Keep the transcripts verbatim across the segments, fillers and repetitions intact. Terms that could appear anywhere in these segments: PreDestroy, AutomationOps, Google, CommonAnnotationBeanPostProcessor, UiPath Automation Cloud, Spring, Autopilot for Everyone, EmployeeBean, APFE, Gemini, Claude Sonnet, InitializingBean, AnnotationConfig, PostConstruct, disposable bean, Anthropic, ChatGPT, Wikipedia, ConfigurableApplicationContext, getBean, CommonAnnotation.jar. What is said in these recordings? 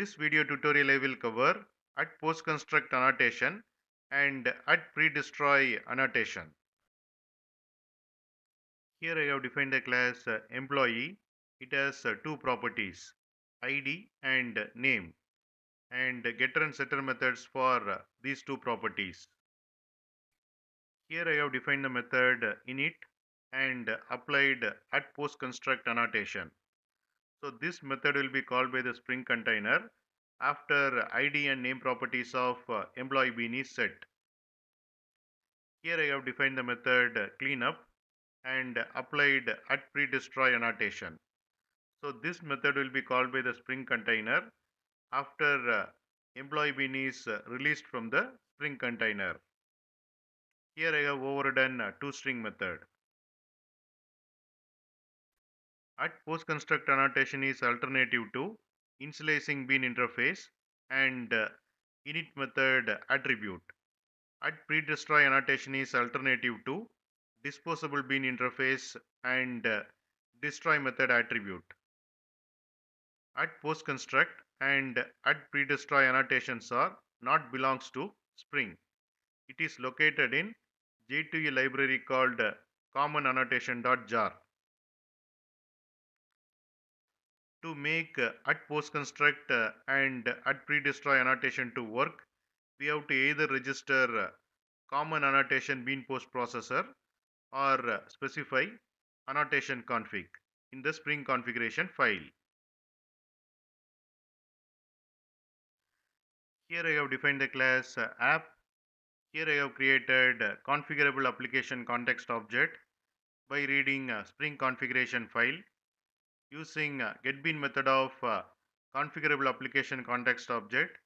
this video tutorial I will cover at PostConstruct annotation and at PreDestroy annotation. Here I have defined a class uh, employee. It has uh, two properties, I D and name, and getter and setter methods for uh, these two properties. Here I have defined the method uh, init and uh, applied uh, at PostConstruct annotation. So this method will be called by the Spring container after I D and name properties of uh, EmployeeBean is set. Here I have defined the method uh, cleanup and applied at PreDestroy annotation. So this method will be called by the Spring container after uh, EmployeeBean is uh, released from the Spring container. Here I have overridden uh, toString method. At PostConstruct annotation is alternative to InitializingBean interface and uh, init method attribute. At PreDestroy annotation is alternative to disposable bean interface and uh, destroy method attribute. At PostConstruct and at PreDestroy annotations are not belongs to Spring. It is located in J two E library called uh, CommonAnnotation.jar. To make uh, at PostConstruct uh, and at PreDestroy annotation to work, we have to either register uh, CommonAnnotationBeanPostProcessor or uh, specify AnnotationConfig in the Spring configuration file. Here I have defined the class uh, app. Here I have created uh, ConfigurableApplicationContext object by reading uh, Spring configuration file using uh, getBean method of uh, ConfigurableApplicationContext object,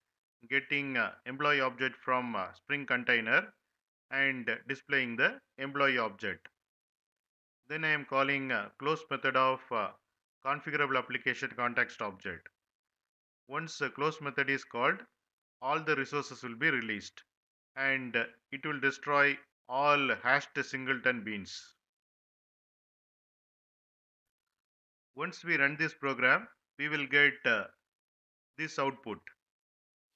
getting uh, employee object from uh, Spring container and displaying the employee object. Then I am calling uh, close method of uh, ConfigurableApplicationContext object. Once the close method is called, all the resources will be released and uh, it will destroy all hashed singleton beans. Once we run this program, we will get uh, this output.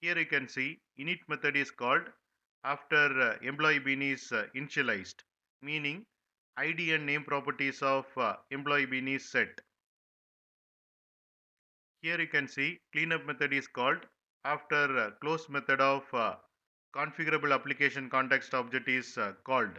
Here you can see init method is called after uh, EmployeeBean is uh, initialized, meaning I D and name properties of uh, EmployeeBean is set. Here you can see cleanup method is called after uh, close method of uh, ConfigurableApplicationContext object is uh, called.